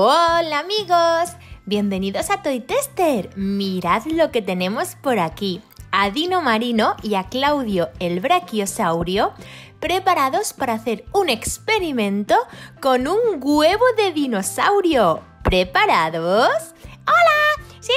Hola amigos, bienvenidos a Toy Tester. Mirad lo que tenemos por aquí, a Dino Marino y a Claudio el Brachiosaurio preparados para hacer un experimento con un huevo de dinosaurio. ¿Preparados? ¡Hola! Sí,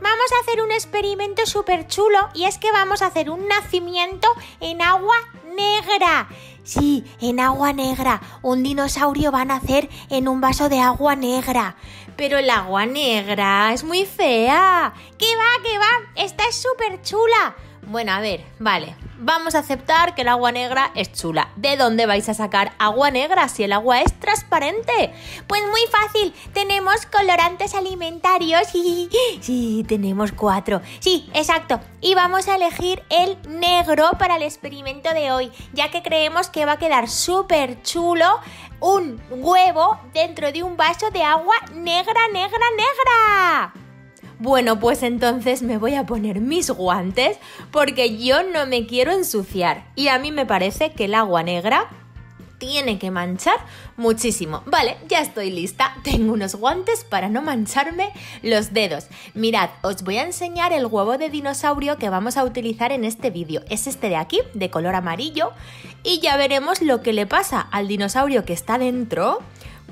vamos a hacer un experimento súper chulo y es que vamos a hacer un nacimiento en agua negra. Sí, en agua negra. Un dinosaurio va a nacer en un vaso de agua negra. Pero el agua negra es muy fea. ¿Qué va? Esta es súper chula. Bueno, a ver, vale. Vamos a aceptar que el agua negra es chula. ¿De dónde vais a sacar agua negra si el agua es transparente? Pues muy fácil. Tenemos colorantes alimentarios. Sí, tenemos 4. Sí, exacto. Y vamos a elegir el negro para el experimento de hoy, ya que creemos que va a quedar súper chulo un huevo dentro de un vaso de agua negra. Bueno, pues entonces me voy a poner mis guantes porque yo no me quiero ensuciar. Y a mí me parece que el agua negra tiene que manchar muchísimo. Vale, ya estoy lista. Tengo unos guantes para no mancharme los dedos. Mirad, os voy a enseñar el huevo de dinosaurio que vamos a utilizar en este vídeo. Es este de aquí, de color amarillo. Y ya veremos lo que le pasa al dinosaurio que está dentro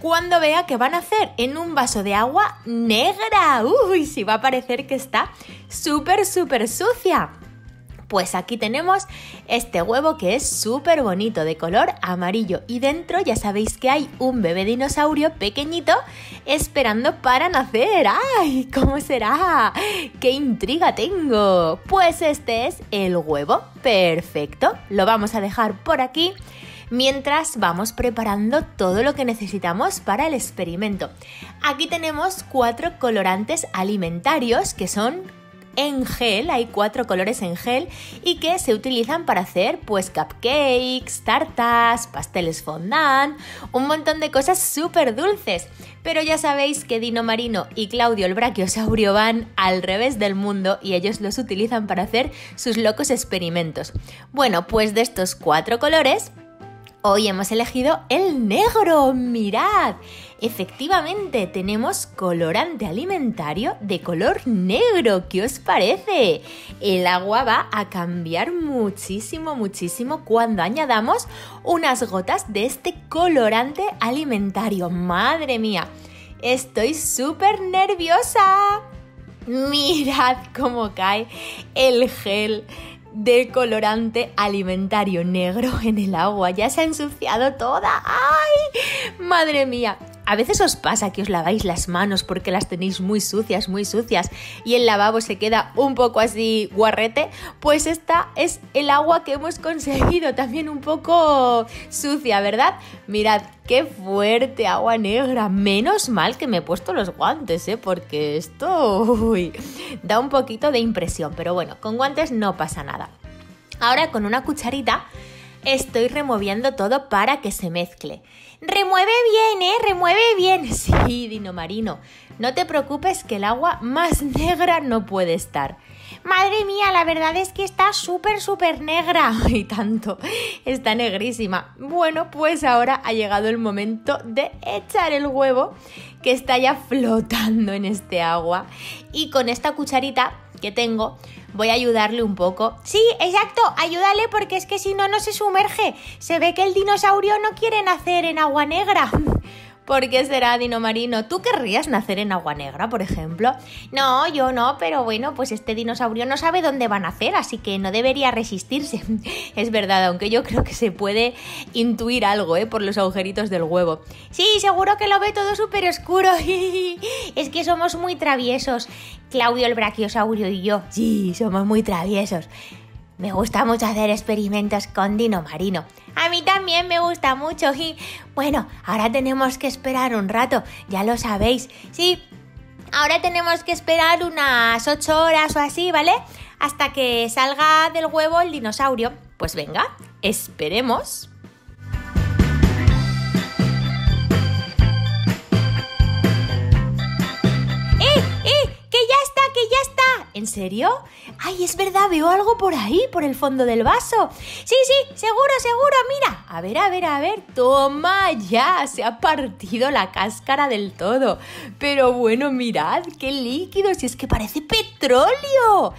cuando vea que van a hacer en un vaso de agua negra. Uy, sí, va a parecer que está súper sucia. Pues aquí tenemos este huevo que es súper bonito, de color amarillo. Y dentro ya sabéis que hay un bebé dinosaurio pequeñito esperando para nacer. ¡Ay! ¿Cómo será? ¡Qué intriga tengo! Pues este es el huevo. Perfecto. Lo vamos a dejar por aquí mientras vamos preparando todo lo que necesitamos para el experimento. Aquí tenemos 4 colorantes alimentarios que son en gel, hay 4 colores en gel y que se utilizan para hacer pues cupcakes, tartas, pasteles fondant, un montón de cosas súper dulces. Pero ya sabéis que Dino Marino y Claudio el Brachiosaurio van al revés del mundo y ellos los utilizan para hacer sus locos experimentos. Bueno, pues de estos 4 colores, hoy hemos elegido el negro. Mirad, efectivamente tenemos colorante alimentario de color negro. ¿Qué os parece? El agua va a cambiar muchísimo cuando añadamos unas gotas de este colorante alimentario. ¡Madre mía! Estoy súper nerviosa. Mirad cómo cae el gel de colorante alimentario negro en el agua. Ya se ha ensuciado toda. ¡Ay! ¡Madre mía! A veces os pasa que os laváis las manos porque las tenéis muy sucias y el lavabo se queda un poco así guarrete. Pues esta es el agua que hemos conseguido, también un poco sucia, ¿verdad? Mirad, qué fuerte agua negra. Menos mal que me he puesto los guantes, ¿eh? Porque esto da un poquito de impresión, pero bueno, con guantes no pasa nada. Ahora con una cucharita estoy removiendo todo para que se mezcle. ¡Remueve bien, remueve bien! Sí, Dino Marino, no te preocupes que el agua más negra no puede estar. ¡Madre mía, la verdad es que está súper negra! ¡Ay, tanto! Está negrísima. Bueno, pues ahora ha llegado el momento de echar el huevo que está ya flotando en este agua. Y con esta cucharita que tengo voy a ayudarle un poco. Sí, exacto, ayúdale porque es que si no, no se sumerge. Se ve que el dinosaurio no quiere nacer en agua negra. ¿Por qué será, Dino Marino? ¿Tú querrías nacer en agua negra, por ejemplo? No, yo no, pero bueno, pues este dinosaurio no sabe dónde va a nacer, así que no debería resistirse. Es verdad, aunque yo creo que se puede intuir algo, por los agujeritos del huevo. Sí, seguro que lo ve todo súper oscuro. Es que somos muy traviesos, Claudio el Brachiosaurio y yo. Sí, somos muy traviesos. Me gusta mucho hacer experimentos con Dino Marino. A mí también me gusta mucho. Y bueno, ahora tenemos que esperar un rato, ya lo sabéis. Sí, ahora tenemos que esperar unas 8 horas o así, ¿vale? Hasta que salga del huevo el dinosaurio. Pues venga, esperemos. ¡Que ya está! ¿En serio? ¡Ay, es verdad! Veo algo por ahí, por el fondo del vaso. ¡Sí, sí! ¡Seguro, seguro! ¡Mira! A ver, a ver, a ver. ¡Toma ya! Se ha partido la cáscara del todo. Pero bueno, mirad, qué líquido. Si es que parece petróleo.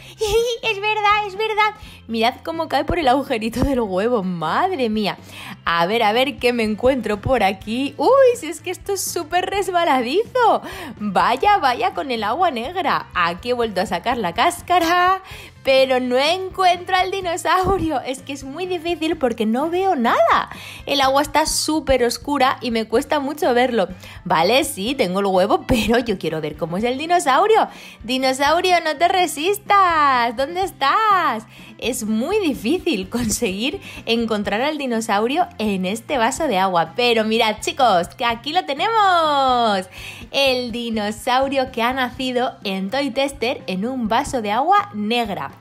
¡Es verdad, es verdad! Mirad cómo cae por el agujerito del huevo. ¡Madre mía! A ver qué me encuentro por aquí. ¡Uy! Si es que esto es súper resbaladizo. Vaya, vaya con el agua negra. Aquí he vuelto a sacar la cáscara, pero no encuentro al dinosaurio. Es que es muy difícil porque no veo nada. El agua está súper oscura y me cuesta mucho verlo. Vale, sí, tengo el huevo, pero yo quiero ver cómo es el dinosaurio. Dinosaurio, no te resistas. ¿Dónde estás? Es muy difícil conseguir encontrar al dinosaurio en este vaso de agua. Pero mirad, chicos, que aquí lo tenemos. El dinosaurio que ha nacido en Toy Tester en un vaso de agua negra.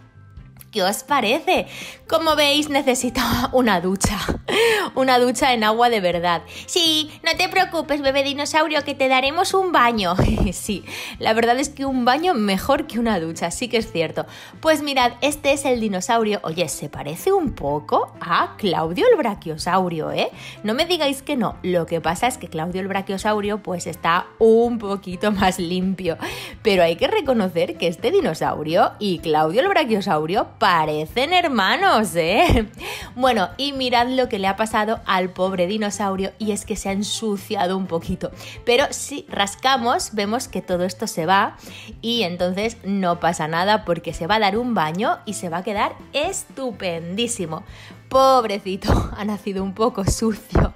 ¿Qué os parece? Como veis, necesita una ducha en agua de verdad. Sí, no te preocupes, bebé dinosaurio, que te daremos un baño. Sí, la verdad es que un baño mejor que una ducha, sí que es cierto. Pues mirad, este es el dinosaurio. Oye, se parece un poco a Claudio el brachiosaurio, ¿eh? No me digáis que no. Lo que pasa es que Claudio el brachiosaurio pues está un poquito más limpio. Pero hay que reconocer que este dinosaurio y Claudio el brachiosaurio parecen hermanos, ¿eh? Bueno, y mirad lo que le ha pasado al pobre dinosaurio, y es que se ha ensuciado un poquito. Pero si rascamos, vemos que todo esto se va y entonces no pasa nada porque se va a dar un baño y se va a quedar estupendísimo. Pobrecito, ha nacido un poco sucio.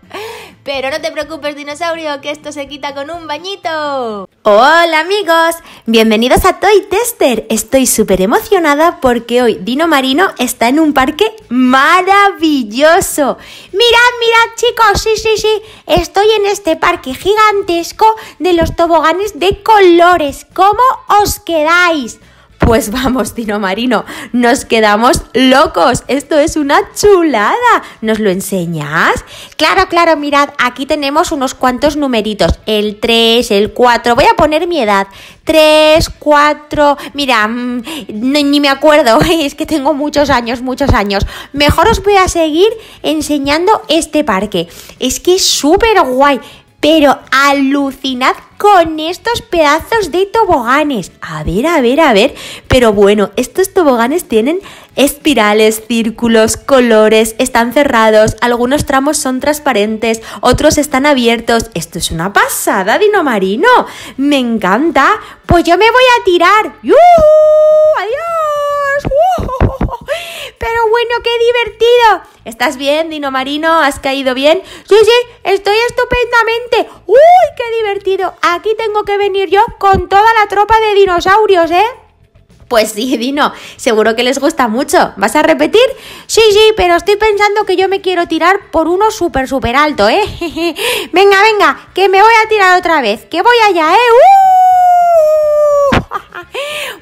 Pero no te preocupes, dinosaurio, que esto se quita con un bañito. ¡Hola, amigos! Bienvenidos a Toy Tester. Estoy súper emocionada porque hoy Dino Marino está en un parque maravilloso. ¡Mirad, mirad, chicos! Sí, sí, sí. Estoy en este parque gigantesco de los toboganes de colores. ¿Cómo os quedáis? Pues vamos, Dino Marino, nos quedamos locos. Esto es una chulada. ¿Nos lo enseñas? Claro, claro, mirad, aquí tenemos unos cuantos numeritos. El 3, el 4, voy a poner mi edad. 3, 4, mira, ni me acuerdo, es que tengo muchos años. Mejor os voy a seguir enseñando este parque. Es que es súper guay. Pero alucinad con estos pedazos de toboganes. A ver, a ver, a ver. Pero bueno, estos toboganes tienen espirales, círculos, colores, están cerrados. Algunos tramos son transparentes, otros están abiertos. Esto es una pasada, Dino Marino. Me encanta. Pues yo me voy a tirar. ¡Yuhu! ¡Adiós! ¡Yuhu! Pero bueno, qué divertido. ¿Estás bien, Dino Marino? ¿Has caído bien? Sí, sí, estoy estupendamente. ¡Uy, qué divertido! Aquí tengo que venir yo con toda la tropa de dinosaurios, ¿eh? Pues sí, Dino, seguro que les gusta mucho. ¿Vas a repetir? Sí, sí, pero estoy pensando que yo me quiero tirar por uno súper, súper alto, ¿eh? Venga, venga, que me voy a tirar otra vez. Que voy allá, ¿eh?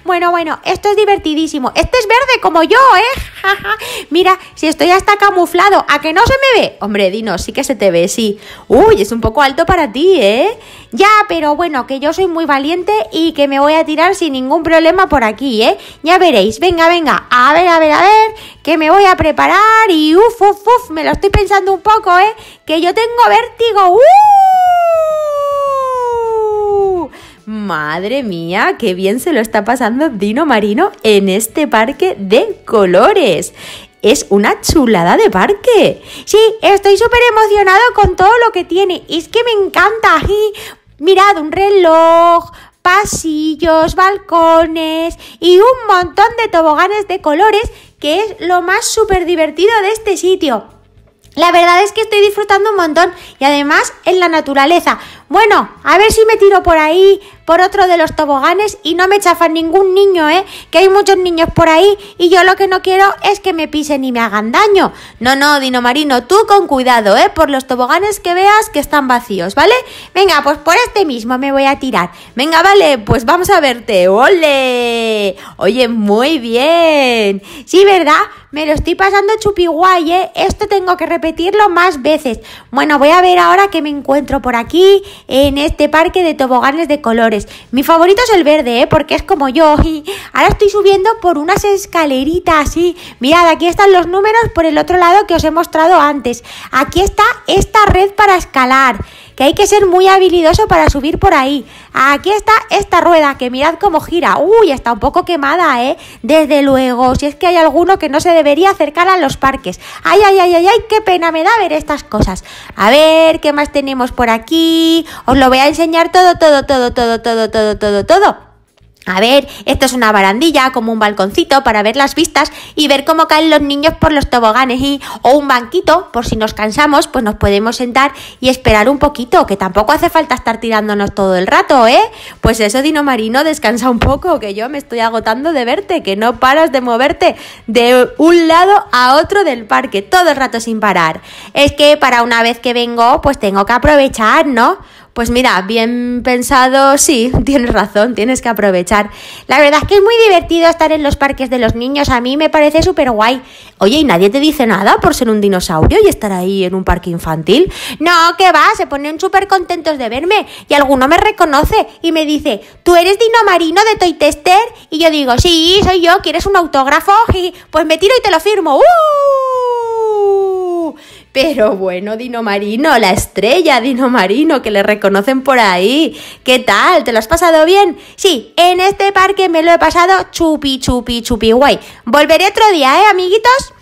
Bueno, bueno, esto es divertidísimo. Este es verde como yo, ¿eh? Mira, si estoy hasta camuflado, ¿a que no se me ve? Hombre, Dino, sí que se te ve, sí. Uy, es un poco alto para ti, ¿eh? Ya, pero bueno, que yo soy muy valiente y que me voy a tirar sin ningún problema por aquí, ¿eh? Ya veréis, venga, venga, a ver, a ver, a ver, que me voy a preparar y uf, me lo estoy pensando un poco, ¿eh? Que yo tengo vértigo, Madre mía, qué bien se lo está pasando Dino Marino en este parque de colores. Es una chulada de parque. Sí, estoy súper emocionado con todo lo que tiene. Es que me encanta. Mirad, un reloj, pasillos, balcones y un montón de toboganes de colores, que es lo más súper divertido de este sitio. La verdad es que estoy disfrutando un montón y además en la naturaleza. Bueno, a ver si me tiro por ahí, por otro de los toboganes y no me chafan ningún niño, ¿eh? Que hay muchos niños por ahí y yo lo que no quiero es que me pisen y me hagan daño. No, no, Dino Marino, tú con cuidado, ¿eh? Por los toboganes que veas que están vacíos, ¿vale? Venga, pues por este mismo me voy a tirar. Venga, vale, pues vamos a verte. ¡Ole! Oye, muy bien. Sí, ¿verdad? Me lo estoy pasando chupiguay, ¿eh? Esto tengo que repetirlo más veces. Bueno, voy a ver ahora qué me encuentro por aquí. en este parque de toboganes de colores. Mi favorito es el verde, porque es como yo. Y ahora estoy subiendo por unas escaleritas así. Mirad, aquí están los números por el otro lado que os he mostrado antes. Aquí está esta red para escalar, que hay que ser muy habilidoso para subir por ahí. Aquí está esta rueda, que mirad cómo gira. Uy, está un poco quemada, ¿eh? Desde luego, si es que hay alguno que no se debería acercar a los parques. Ay, ay, ay, ay, ay, qué pena me da ver estas cosas. A ver, ¿qué más tenemos por aquí? Os lo voy a enseñar todo. A ver, esto es una barandilla, como un balconcito para ver las vistas y ver cómo caen los niños por los toboganes, o un banquito, por si nos cansamos, pues nos podemos sentar y esperar un poquito, que tampoco hace falta estar tirándonos todo el rato, ¿eh? Pues eso, Dino Marino, descansa un poco, que yo me estoy agotando de verte, que no paras de moverte de un lado a otro del parque, todo el rato sin parar. Es que para una vez que vengo, pues tengo que aprovechar, ¿no? Pues mira, bien pensado, sí, tienes razón, tienes que aprovechar. La verdad es que es muy divertido estar en los parques de los niños, a mí me parece súper guay. Oye, ¿y nadie te dice nada por ser un dinosaurio y estar ahí en un parque infantil? No, que va, se ponen súper contentos de verme y alguno me reconoce y me dice, ¿tú eres Dino Marino de Toy Tester? Y yo digo, sí, soy yo, ¿quieres un autógrafo? Y pues me tiro y te lo firmo. Pero bueno, Dino Marino, la estrella Dino Marino, que le reconocen por ahí. ¿Qué tal? ¿Te lo has pasado bien? Sí, en este parque me lo he pasado chupi, chupi, chupi guay. Volveré otro día, ¿eh, amiguitos?